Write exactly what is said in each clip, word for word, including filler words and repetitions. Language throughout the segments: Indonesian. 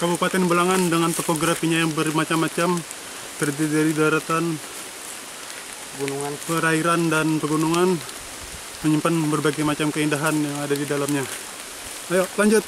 Kabupaten Balangan dengan topografinya yang bermacam-macam, terdiri dari daratan, pegunungan, perairan, dan pegunungan, menyimpan berbagai macam keindahan yang ada di dalamnya. Ayo lanjut.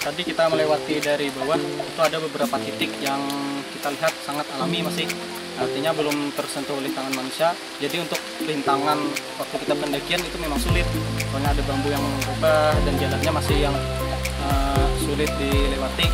Tadi kita melewati dari bawah, itu ada beberapa titik yang kita lihat sangat alami masih, artinya belum tersentuh rintangan manusia. Jadi untuk rintangan waktu kita pendakian itu memang sulit, soalnya ada bambu yang berubah dan jalannya masih yang uh, sulit dilewati.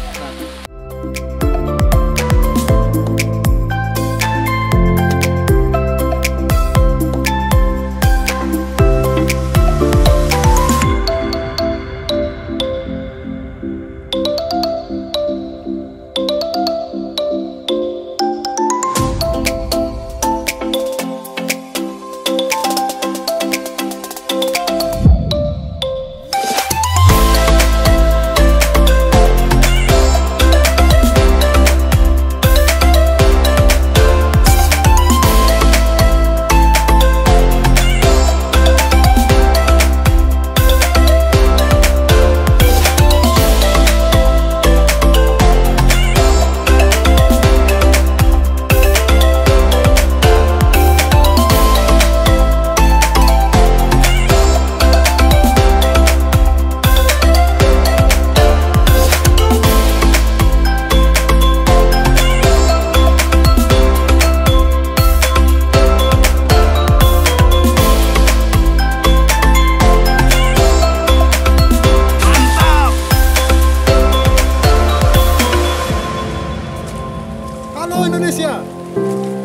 Nah, Indonesia.